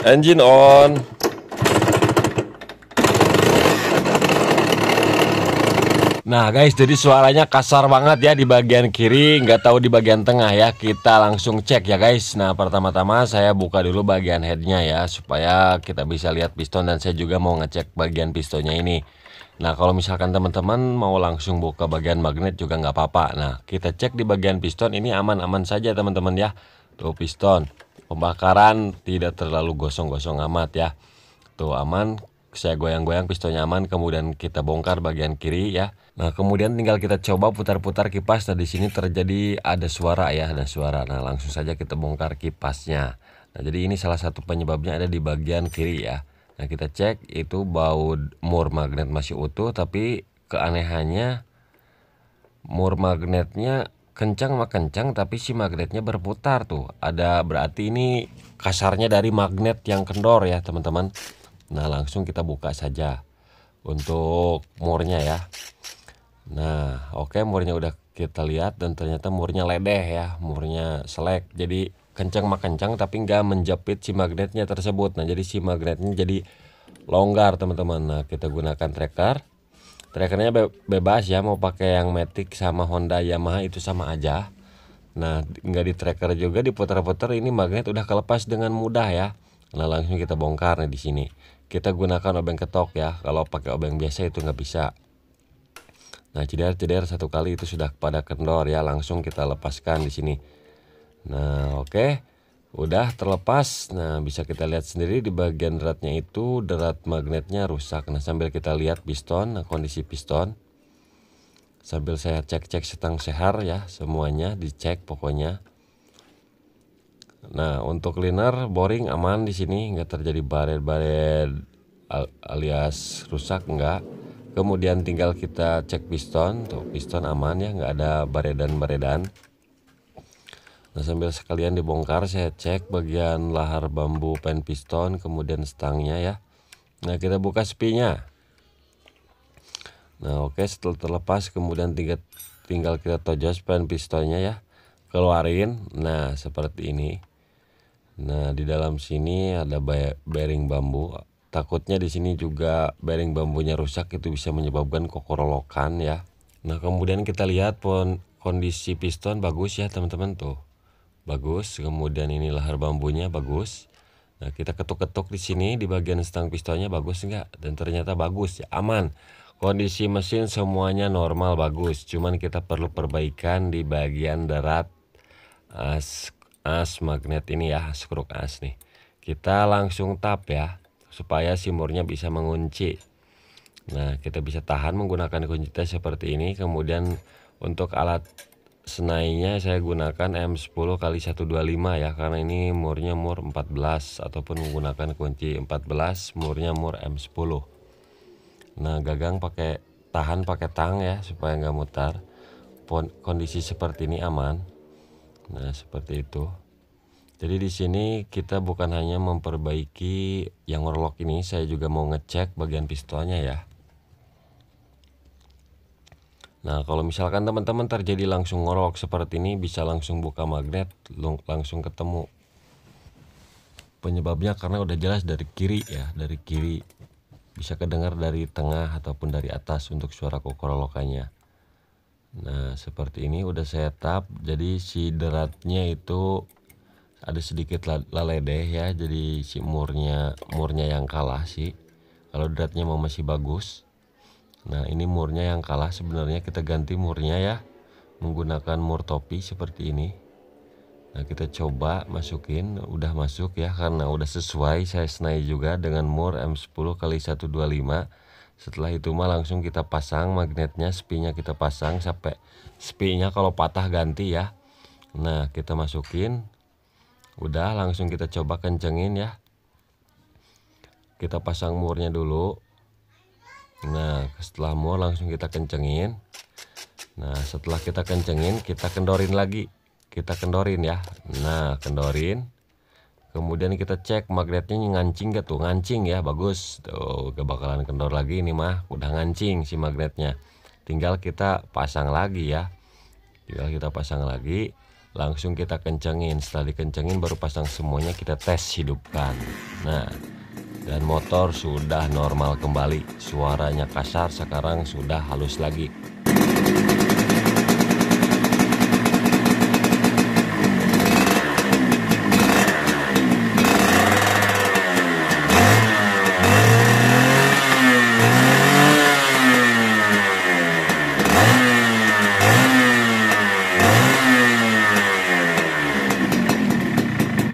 Engine on. Nah guys, jadi suaranya kasar banget ya di bagian kiri, nggak tahu di bagian tengah ya. Kita langsung cek ya guys. Nah pertama-tama saya buka dulu bagian headnya ya, supaya kita bisa lihat piston, dan saya juga mau ngecek bagian pistonnya ini. Nah kalau misalkan teman-teman mau langsung buka bagian magnet juga nggak apa-apa. Nah kita cek di bagian piston, ini aman-aman saja teman-teman ya. Tuh piston, pembakaran tidak terlalu gosong-gosong amat ya. Tuh aman, saya goyang-goyang pistonnya aman. Kemudian kita bongkar bagian kiri ya. Nah kemudian tinggal kita coba putar-putar kipas. Nah di sini terjadi ada suara ya, ada suara. Nah langsung saja kita bongkar kipasnya. Nah jadi ini salah satu penyebabnya ada di bagian kiri ya. Nah kita cek itu baut mur magnet masih utuh, tapi keanehannya mur magnetnya kencang mah kencang, tapi si magnetnya berputar tuh. Ada berarti ini kasarnya dari magnet yang kendor ya teman-teman. Nah langsung kita buka saja untuk murnya ya. Nah oke, murnya udah kita lihat, dan ternyata murnya ledeh ya, murnya selek. Jadi kencang mah kencang tapi nggak menjepit si magnetnya tersebut. Nah jadi si magnetnya jadi longgar teman-teman. Nah kita gunakan tracker, trackernya bebas ya, mau pakai yang Matic sama Honda Yamaha itu sama aja. Nah nggak di tracker juga, diputar-putar ini magnet udah kelepas dengan mudah ya. Nah langsung kita bongkar. Nah di sini kita gunakan obeng ketok ya, kalau pakai obeng biasa itu nggak bisa. Nah ceder-ceder satu kali itu sudah pada kendor ya, langsung kita lepaskan di sini. Nah oke, udah terlepas. Nah bisa kita lihat sendiri di bagian deratnya itu, derat magnetnya rusak. Nah sambil kita lihat piston, nah, kondisi piston sambil saya cek-cek setang sehar ya, semuanya dicek pokoknya. Nah untuk cleaner boring aman di sini, nggak terjadi baret-baret alias rusak, enggak. Kemudian tinggal kita cek piston, tuh piston aman ya, nggak ada baredan-baredan. Nah sambil sekalian dibongkar saya cek bagian lahar bambu pen piston, kemudian stangnya ya. Nah kita buka spinya. Nah oke, setelah terlepas kemudian tinggal kita tojos pen pistonnya ya, keluarin. Nah seperti ini. Nah di dalam sini ada bearing bambu. Takutnya di sini juga bearing bambunya rusak, itu bisa menyebabkan kokorolokan ya. Nah kemudian kita lihat kondisi piston bagus ya teman-teman, tuh bagus. Kemudian ini lahar bambunya bagus. Nah kita ketuk-ketuk di sini di bagian stang pistonnya, bagus enggak? Dan ternyata bagus ya, aman. Kondisi mesin semuanya normal bagus, cuman kita perlu perbaikan di bagian darat as magnet ini ya, skruk as nih. Kita langsung tap ya, supaya si murnya bisa mengunci. Nah kita bisa tahan menggunakan kunci T seperti ini. Kemudian untuk alat senainya saya gunakan M10 x 125 ya, karena ini murnya mur 14 ataupun menggunakan kunci 14, murnya mur M10. Nah gagang pakai tahan pakai tang ya, supaya nggak mutar. Kondisi seperti ini aman. Nah seperti itu. Jadi di sini kita bukan hanya memperbaiki yang orlok ini, saya juga mau ngecek bagian pistonnya ya. Nah kalau misalkan teman-teman terjadi langsung ngorok seperti ini, bisa langsung buka magnet, langsung ketemu penyebabnya, karena udah jelas dari kiri ya, dari kiri bisa kedengar dari tengah ataupun dari atas untuk suara kokorolokannya. Nah seperti ini udah saya tap, jadi si deratnya itu ada sedikit laledeh ya, jadi si murnya yang kalah sih. Kalau deratnya mau masih bagus. Nah ini murnya yang kalah, sebenarnya kita ganti murnya ya, menggunakan mur topi seperti ini. Nah kita coba masukin, udah masuk ya, karena udah sesuai saya senai juga dengan mur M10 x 125. Setelah itu mah langsung kita pasang magnetnya, spinya kita pasang sampai spinya kalau patah ganti ya. Nah kita masukin. Udah langsung kita coba kencengin ya. Kita pasang murnya dulu. Nah setelah mur langsung kita kencengin. Nah setelah kita kencengin kita kendorin lagi. Kita kendorin ya. Nah kendorin. Kemudian kita cek magnetnya ngancing gak tuh. Ngancing ya, bagus. Tuh gak bakalan kendor lagi ini mah. Udah ngancing si magnetnya. Tinggal kita pasang lagi ya. Tinggal kita pasang lagi. Langsung kita kencengin, setelah dikencengin baru pasang semuanya, kita tes hidupkan. Nah, dan motor sudah normal kembali. Suaranya kasar, sekarang sudah halus lagi.